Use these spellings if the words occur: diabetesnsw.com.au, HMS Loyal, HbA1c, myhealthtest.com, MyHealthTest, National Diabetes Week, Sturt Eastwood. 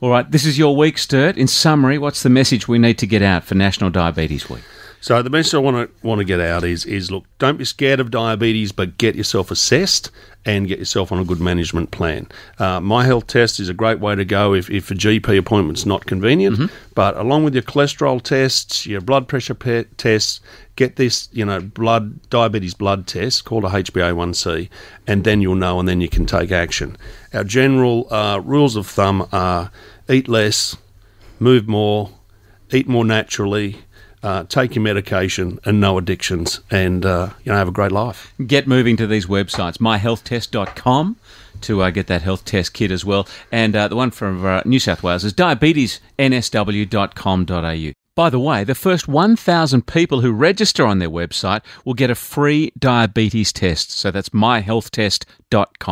All right, this is your week, Sturt. In summary, what's the message we need to get out for National Diabetes Week? So the message I want to get out is look, don't be scared of diabetes, but get yourself assessed and get yourself on a good management plan. MyHealthTest is a great way to go if a GP appointment's not convenient. Mm-hmm. But along with your cholesterol tests, your blood pressure tests, get this, diabetes blood test called a HbA1c, and then you'll know, and then you can take action. Our general rules of thumb are: eat less, move more, eat more naturally. Take your medication and no addictions, and have a great life. Get moving to these websites, myhealthtest.com, to get that health test kit as well. And the one from New South Wales is diabetesnsw.com.au. By the way, the first 1,000 people who register on their website will get a free diabetes test. So that's myhealthtest.com.